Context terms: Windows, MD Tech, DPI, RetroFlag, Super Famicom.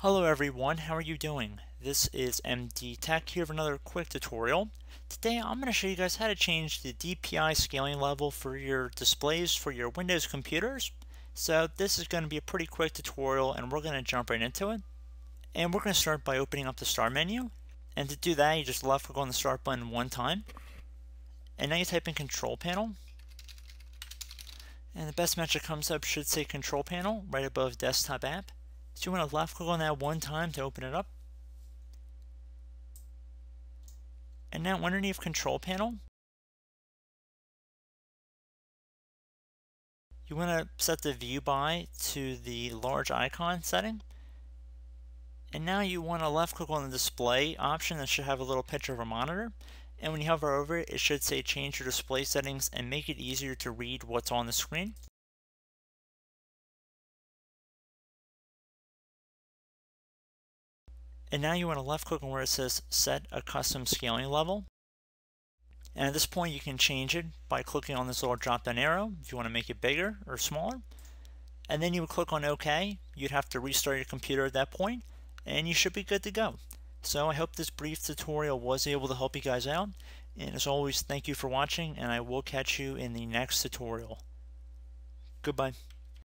Hello everyone, how are you doing? This is MD Tech here for another quick tutorial. Today I'm going to show you guys how to change the DPI scaling level for your displays for your Windows computers. So this is going to be a pretty quick tutorial and we're going to jump right into it. And we're going to start by opening up the Start menu. And to do that you just left click on the Start button one time. And now you type in Control Panel. And the best match that comes up should say Control Panel right above Desktop App. So you want to left click on that one time to open it up. And now underneath Control Panel, you want to set the View By to the large icon setting. And now you want to left click on the display option that should have a little picture of a monitor. And when you hover over it, it should say change your display settings and make it easier to read what's on the screen. And now you want to left click on where it says set a custom scaling level. And at this point you can change it by clicking on this little drop down arrow if you want to make it bigger or smaller. And then you would click on OK. You'd have to restart your computer at that point and you should be good to go. So I hope this brief tutorial was able to help you guys out. And as always, thank you for watching and I will catch you in the next tutorial. Goodbye.